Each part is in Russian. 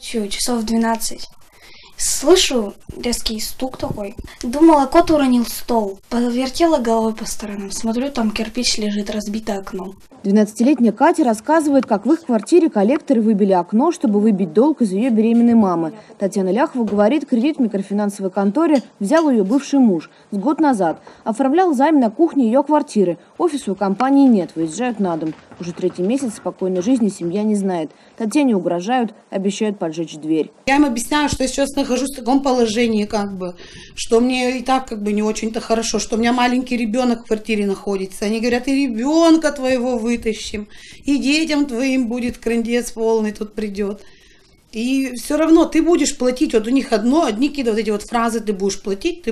Часов 12. Слышу резкий стук такой. Думала, кот уронил стол. Повертела головой по сторонам. Смотрю, там кирпич лежит, разбитое окно. 12-летняя Катя рассказывает, как в их квартире коллекторы выбили окно, чтобы выбить долг из ее беременной мамы. Татьяна Ляхву говорит, кредит в микрофинансовой конторе взял ее бывший муж год назад. Оформлял займ на кухне ее квартиры. Офиса у компании нет, выезжают на дом. Уже третий месяц спокойной жизни семья не знает. Татьяне угрожают, обещают поджечь дверь. Я им объясняю, что я сейчас нахожусь в таком положении, что мне и так не очень-то хорошо, что у меня маленький ребенок в квартире находится. Они говорят, и ребенка твоего вытащим, и детям твоим будет крындец полный, тут придет. И все равно ты будешь платить, вот у них одни какие-то фразы, ты будешь платить.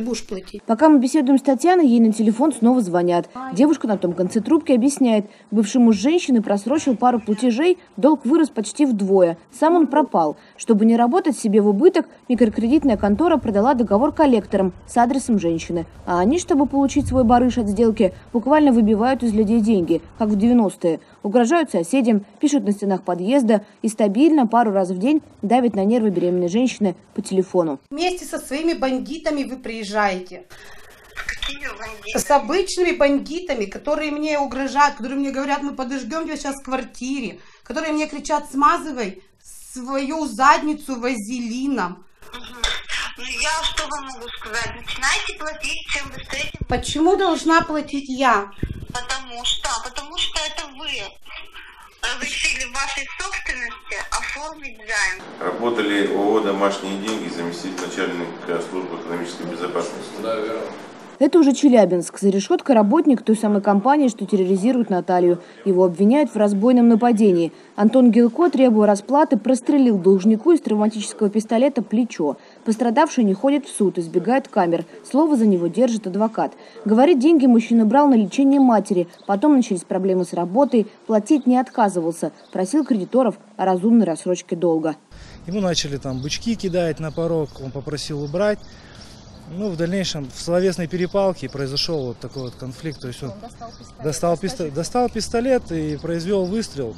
Пока мы беседуем с Татьяной, ей на телефон снова звонят. Девушка на том конце трубки объясняет, бывший муж женщины просрочил пару платежей, долг вырос почти вдвое, сам он пропал. Чтобы не работать себе в убыток, микрокредитная контора продала договор коллекторам с адресом женщины. А они, чтобы получить свой барыш от сделки, буквально выбивают из людей деньги, как в 90-е. Угрожают соседям, пишут на стенах подъезда и стабильно пару раз в день давит на нервы беременной женщины по телефону. Вместе со своими бандитами вы приезжаете. Какими бандитами? С обычными бандитами, которые мне угрожают, которые мне говорят, мы подождем тебя сейчас в квартире, которые мне кричат, смазывай свою задницу вазелином. Угу. Ну я что вам могу сказать? Начинайте платить, чем быстрее. Почему должна платить я? Потому что это вы. Разрешили в вашей собственности оформить займ. Работали ООО «Домашние деньги», заместитель начальника службы экономической безопасности. Да, верно. Это уже Челябинск. За решеткой работник той самой компании, что терроризирует Наталью. Его обвиняют в разбойном нападении. Антон Гелко, требуя расплаты, прострелил должнику из травматического пистолета плечо. Пострадавший не ходит в суд, избегает камер. Слово за него держит адвокат. Говорит, деньги мужчина брал на лечение матери. Потом начались проблемы с работой. Платить не отказывался. Просил кредиторов о разумной рассрочке долга. Ему начали бычки кидать на порог. Он попросил убрать. Ну, в дальнейшем в словесной перепалке произошел такой конфликт. То есть он достал пистолет и произвел выстрел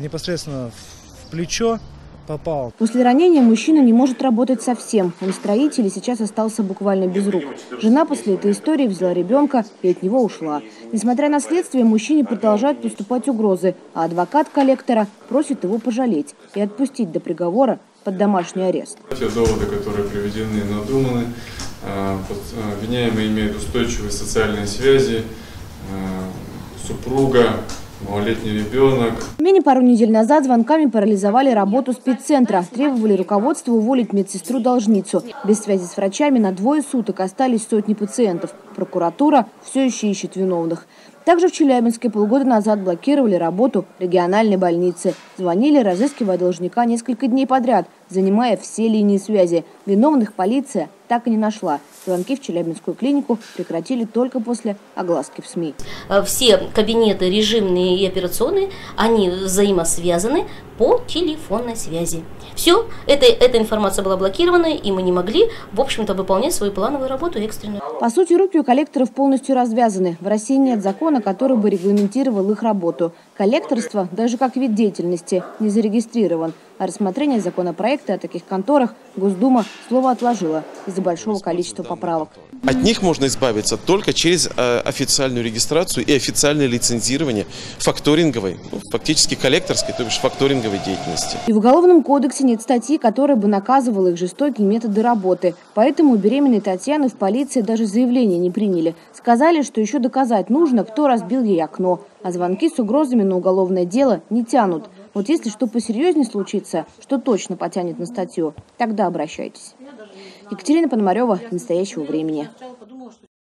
непосредственно в плечо. Попал. После ранения мужчина не может работать совсем. Он строитель и сейчас остался буквально без рук. Жена после этой истории взяла ребенка и от него ушла. Несмотря на следствие, мужчине продолжают поступать угрозы, а адвокат коллектора просит его пожалеть и отпустить до приговора под домашний арест. Те доводы, которые приведены, надуманы. Обвиняемые имеют устойчивые социальные связи, супруга, малолетний ребенок. Менее пару недель назад звонками парализовали работу спеццентра. Требовали руководства уволить медсестру-должницу. Без связи с врачами на двое суток остались сотни пациентов. Прокуратура все еще ищет виновных. Также в Челябинске полгода назад блокировали работу региональной больницы. Звонили, разыскивая должника несколько дней подряд, занимая все линии связи. Виновных полиция так и не нашла. Звонки в челябинскую клинику прекратили только после огласки в СМИ. Все кабинеты режимные и операционные, они взаимосвязаны по телефонной связи. Все, эта информация была блокирована, и мы не могли, в общем-то, выполнять свою плановую работу экстренную. По сути, руки у коллекторов полностью развязаны. В России нет закона, который бы регламентировал их работу. Коллекторство, даже как вид деятельности, не зарегистрирован. А рассмотрение законопроекта о таких конторах Госдума слово отложила из-за большого количества поправок. От них можно избавиться только через официальную регистрацию и официальное лицензирование факторинговой, фактически коллекторской, то бишь факторинговой деятельности. И в Уголовном кодексе нет статьи, которая бы наказывала их жестокие методы работы. Поэтому беременной Татьяны в полиции даже заявление не приняли. Сказали, что еще доказать нужно, кто разбил ей окно. А звонки с угрозами на уголовное дело не тянут. Вот если что посерьезнее случится, что точно потянет на статью, тогда обращайтесь. Екатерина Пономарева, «Настоящего времени».